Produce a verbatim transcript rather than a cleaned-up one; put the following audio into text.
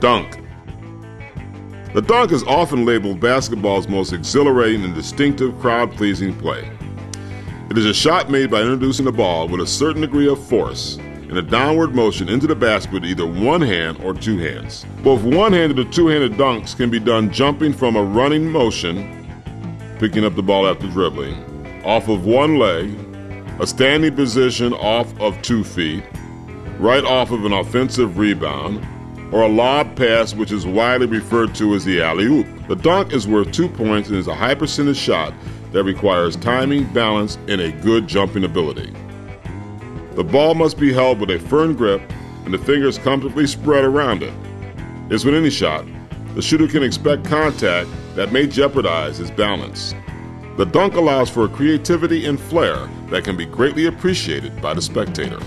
Dunk. The dunk is often labeled basketball's most exhilarating and distinctive crowd-pleasing play. It is a shot made by introducing the ball with a certain degree of force in a downward motion into the basket with either one hand or two hands. Both one-handed and two-handed dunks can be done jumping from a running motion, picking up the ball after dribbling, off of one leg, a standing position off of two feet, right off of an offensive rebound, or a lob pass, which is widely referred to as the alley-oop. The dunk is worth two points and is a high-percentage shot that requires timing, balance, and a good jumping ability. The ball must be held with a firm grip and the fingers comfortably spread around it. As with any shot, the shooter can expect contact that may jeopardize his balance. The dunk allows for creativity and flair that can be greatly appreciated by the spectator.